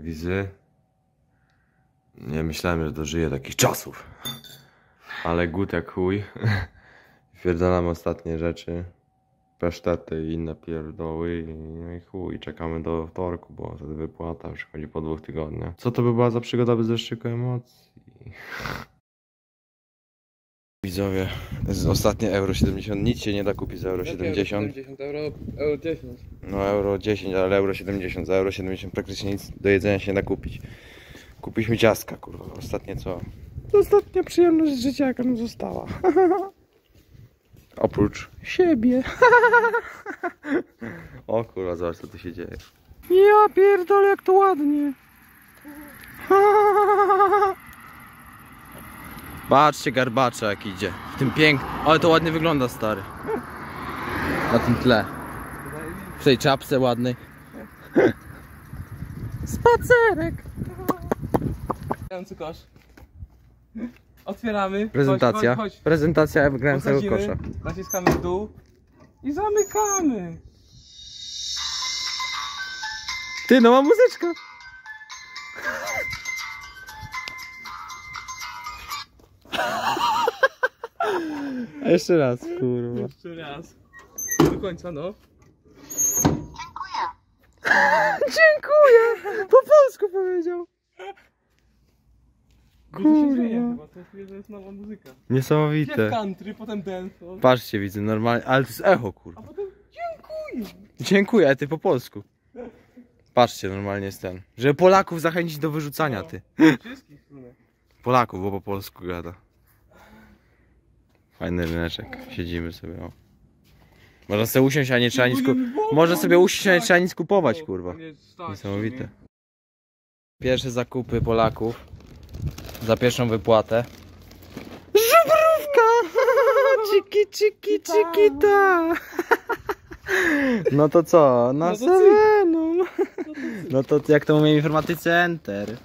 wizy. Nie myślałem, że dożyję takich czasów. Ale gut jak chuj. Twierdzam ostatnie rzeczy. Pasztety i inne pierdoły i chuj, czekamy do wtorku, bo wtedy wypłata przychodzi po 2 tygodniach. Co to by była za przygoda bez zastrzyku emocji? Widzowie, to jest ostatnie euro 70, nic się nie da kupić za euro 70. Euro 10. No euro 10, ale euro 70, za euro 70 praktycznie nic do jedzenia się nie da kupić. Kupiliśmy ciastka, kurwa, ostatnie co? Ostatnia przyjemność z życia jaka nam została. Oprócz siebie. O kurwa, zobacz co tu się dzieje. Ja pierdolę jak to ładnie. Patrzcie garbacza jak idzie. W tym pięknym. Ale to ładnie wygląda stary. Na tym tle. W tej czapce ładnej. Spacerek. Kosz. Otwieramy. Prezentacja. Chodź. Prezentacja grającego kosza. Naciskamy w dół i zamykamy. Ty, no ma muzyczka. Jeszcze raz, kurwa. Jeszcze raz. Do końca, no. Dziękuję. Dziękuję. Po polsku powiedział. Kurwa. To jest nowa muzyka. Niesamowite. Country, potem dancehall. Patrzcie, widzę normalnie, ale to jest echo, kurwa. A potem dziękuję. Dziękuję, ale ty po polsku. Patrzcie, normalnie jest ten. Żeby Polaków zachęcić do wyrzucania, ty. Wszystkich Polaków, bo po polsku gada. Fajny ryneczek, siedzimy sobie, o. Można sobie usiąść, a nie trzeba nic kupować. Można sobie usiąść, a nie trzeba nic kupować, kurwa. Niesamowite. Pierwsze zakupy Polaków. Za pierwszą wypłatę. Żubrówka! Ciki, ciki, ciki, ta! No to co? Na Sevenum. No to jak to mówię, informatycy enter.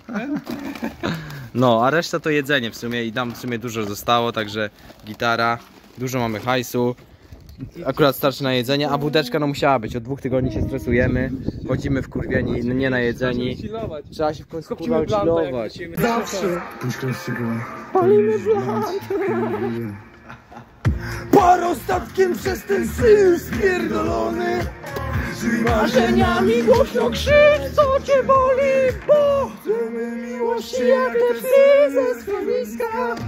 No, a reszta to jedzenie w sumie i tam w sumie dużo zostało, także gitara, dużo mamy hajsu, akurat starczy na jedzenie, a budeczka no musiała być, od 2 tygodni się stresujemy, chodzimy wkurwieni, nie na jedzeni, trzeba się w końcu kurwa chillować. Zawsze! Palimy blant! Parostatkiem przez ten syf spierdolony, marzeniami głośno krzycz, co cię boli, bo miłości jak te psy ze schroniska.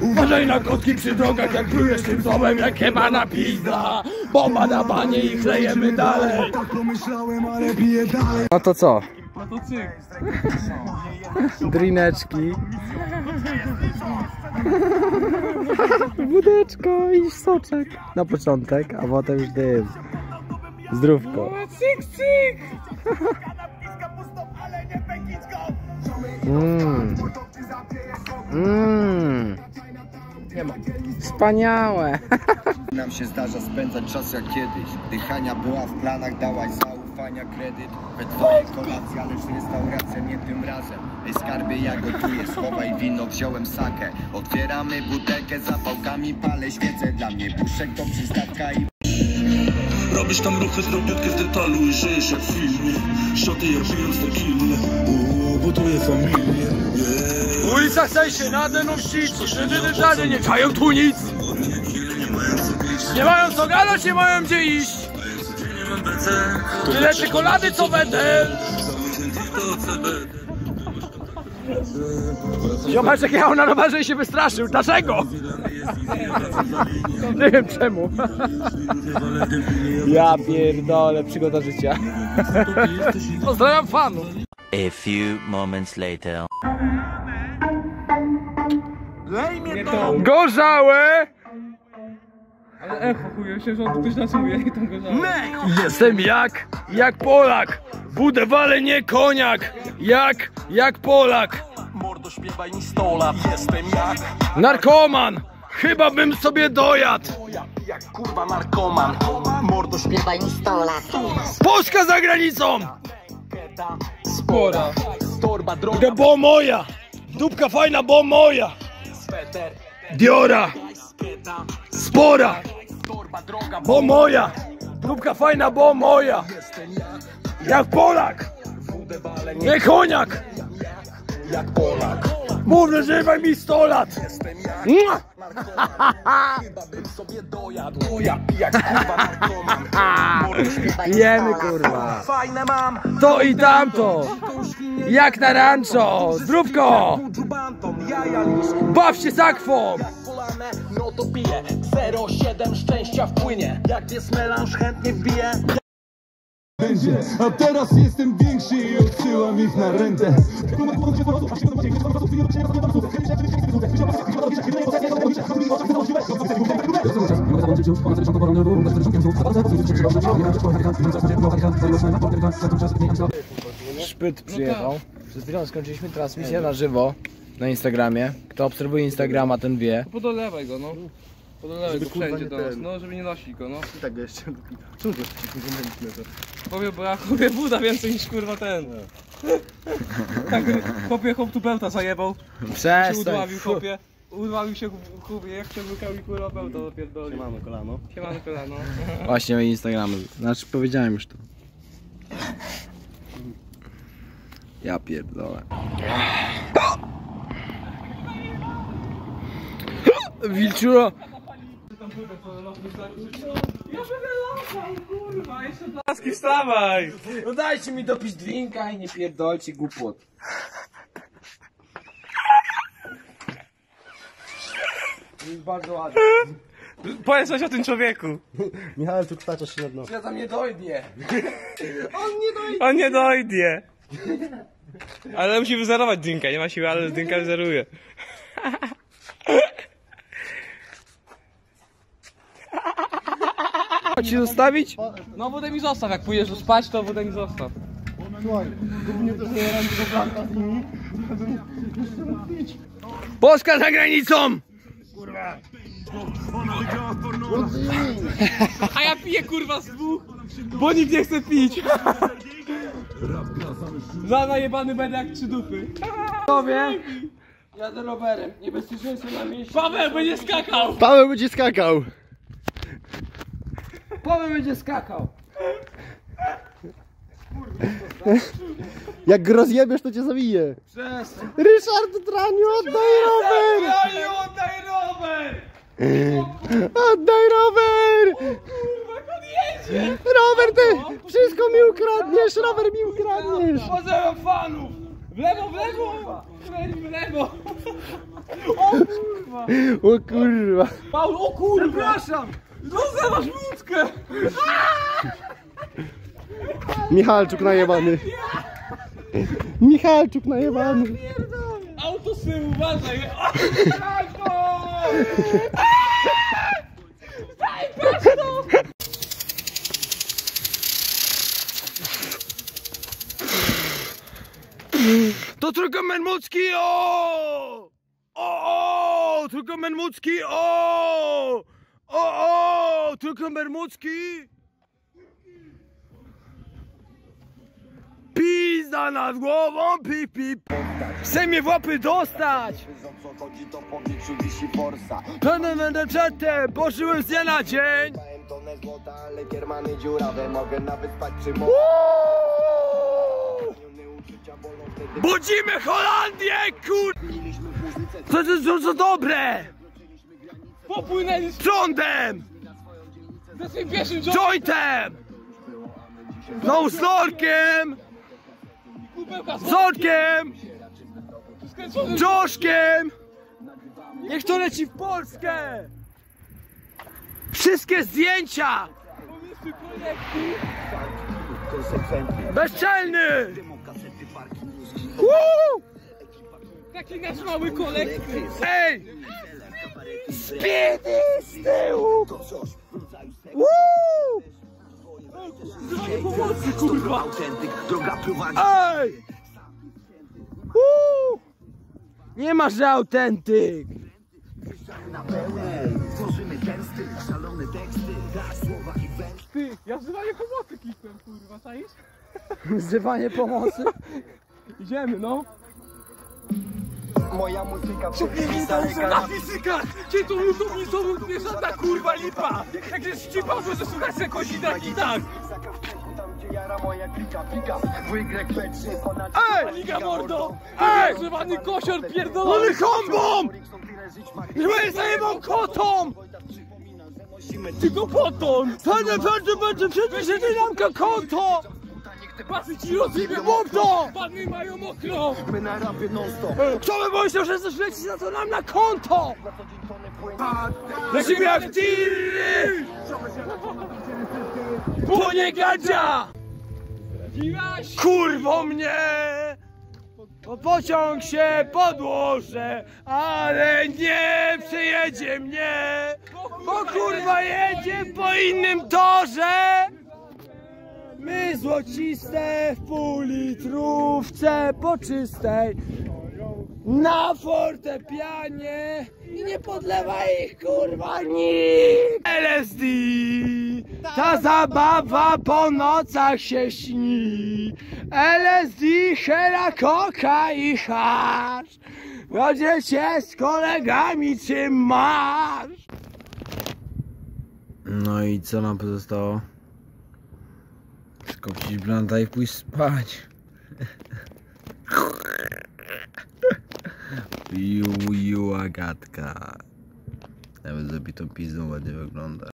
Uważaj na kotki przy drogach, jak plujesz tym złem, jak jebana pizda. Bomba na banie i chlejemy dalej. Tak pomyślałem, ale piję dalej. No to co? Drineczki. Wódeczko i soczek. Na początek, a potem już dym. Zdrówko. Wspaniałe. Nam się zdarza spędzać czas jak kiedyś. Dychania była w planach, dałaś zaufania kredyt. We twojej kolacji, lecz restauracja nie tym razem. Ej skarbie, ja gotuję, schowaj wino, wziąłem sakę. Otwieramy butelkę, zapałkami palę świecę. Dla mnie puszek to przystawka i... Robisz tam ruchy zrobiutkie z detalu i żyjesz jak w filmie. Szoty jak żyjąc na kinie. Buduję familię. W ulicach Sejszy, na Denowsicy, Szydzyny żadne nie czają tu nic. Nie mają co gadać, nie mają gdzie iść. Tyle czekolady co Wedel. Ziomaczek jechał na rowerze i się wystraszył. Dlaczego? Nie wiem czemu. Ja pierdolę, przygoda życia. Pozdrawiam fanów. A few moments later. Lej mnie to! Gorzałe! Ale echo chuj, się, że on ktoś nasłuje i tą gorzałę. Jestem jak Polak! Budę wale nie koniak! Jak Polak! Mordo śpiewaj mi 100 lat, jestem jak... Narkoman! Chyba bym sobie dojadł! Jak kurwa narkoman! Mordo śpiewaj mi 100 lat! Polska za granicą! Spora! Torba droga! Bo moja! Dupka fajna, bo moja! Diora! Spora! Bo moja! Dupka fajna, bo moja! Jak Polak! Nie koniak! Jak Polak. Mówmy, że żywaj mi 100 lat! Jestem jak narkoman. Chyba bym sobie dojadł. Chuja pijak, kurwa, narkoman. Jemy, kurwa. Fajne mam. To i tamto. Jak na rancho. Zdrówko. Baw się sakwą. No to piję. 0,7 szczęścia wpłynie. Jak jest melanż, chętnie wbiję. A teraz jestem większy i odsyłam ich na rentę. Szpyt przyjechał. Przed chwilą skończyliśmy transmisję na żywo na Instagramie. Kto obserwuje Instagrama, ten wie. Podolewaj go, no. Podlewaj go wszędzie do nas, no żeby nie nosić go, no. I tak go jeszcze do pita. Czemu to jest? Chłopie, bo ja chłopie buda więcej niż kurwa ten. Tak, chłopie chłop tu bełta zajebał. Przestań. Się udławił chłopie. Udławił się chłopie, jak ciągnął mi kurwa bełta dopierdolił. Siemano kolano. Siemano kolano. Właśnie Instagramy, znaczy powiedziałem już to. Ja pierdolę. Wilczuro! Ja wylatam, kurwa, jeszcze blaski wstawaj! No dajcie mi dopić drinka i nie pierdolcie głupot. To jest bardzo ładne. Powiedz coś o tym człowieku. Michał, tu krwaczasz się na dno. Ja tam nie dojdzie. On nie dojdzie. On nie dojdzie. Ale musi wyzerować drinka, nie ma siły, ale drinka wyzeruje. Ci zostawić? No wodę mi zostaw, jak pójdziesz spać, to wodę mi zostaw. Polska za granicą! Kurwa! A ja piję kurwa z dwóch, bo nikt nie chce pić. Za najebany będę jak trzy dupy. Jadę rowerem, niebezpieczeństwo na mieście. Paweł będzie skakał! Paweł będzie skakał! Paweł będzie skakał! Jak go rozjebiesz, to cię zawije! Przestań! Ryszard, Traniu, oddaj rower! Traniu, oddaj rower! Oddaj rower! O kurwa, jak on jedzie! Rower, ty wszystko mi ukradniesz! Rower mi ukradniesz! Pozdrawiam fanów! W lewo, w lewo! W lewo! O kurwa! O kurwa! Paul, o kurwa! Przepraszam! No zalewasz łódkę! Michalczuk najebany! Michalczuk najebany! Auto z tyłu, uważaj! Daj, patrz to! To tylko Menmucki, o! O! Tylko Menmucki, o! O, tylko Bermudzki! Pizda nad głową, pip, pip! Chcę mnie w łapy dostać! Co chodzi, to po wietrzu wisi forsa. Planem będę przedtem, pożyłem z dnia na dzień! Tonę złota, ale kiermany dziurawe, mogę nawet spać przy morzu. Budzimy Holandię, kur... To jest bardzo dobre! Popłynęli z prądem! Ze swoim pierwszym jointem! No z lorkiem! Z orkiem! Joszkiem! Niech to leci w Polskę! Wszystkie zdjęcia! Bezczelny! Woo! Taki nasz mały kolek! Ej! Speedy z tyłu! Woo! Zrobię pomocy, kurwa! Ej! Woo! Nie masz, że autentyk! Ty, ja wzywanie pomocy klikłem, kurwa, czaisz? Wzywanie pomocy? Idziemy, no! Moja muzyka przybliża się na fizykach! Cię to nie są nie żadna kurwa lipa! Jak się szczypało, że słuchasz se kozina i tak! Ej! Liga mordo! Ej! Grzywany kosior pierdolony! Mamy kombą! Żebyś zajebał kotą! Tylko poton! Panie, patrzcie, przedmiesięcy namka koto! Pasy ci rozjebie mordo! Panny mają mokro! My na rapie non stop! Kto by myślał, że chcesz lecić na to nam na konto? Lecimy jak tiry! Płonie gadzia! Kurwo mnie! Bo pociąg się podłożę, ale nie przejedzie mnie! Bo kurwa jedzie po innym torze! My złociste w półlitrówce po czystej na fortepianie i nie podlewa ich kurwa nikt! LSD! Ta zabawa po nocach się śni. LSD, hera, koka i hasz. Będziecie z kolegami czy masz? No i co nam pozostało? Skopcić blanta i pójść spać. Piu, Agatka. Nawet zabitą pizdą ładnie wygląda.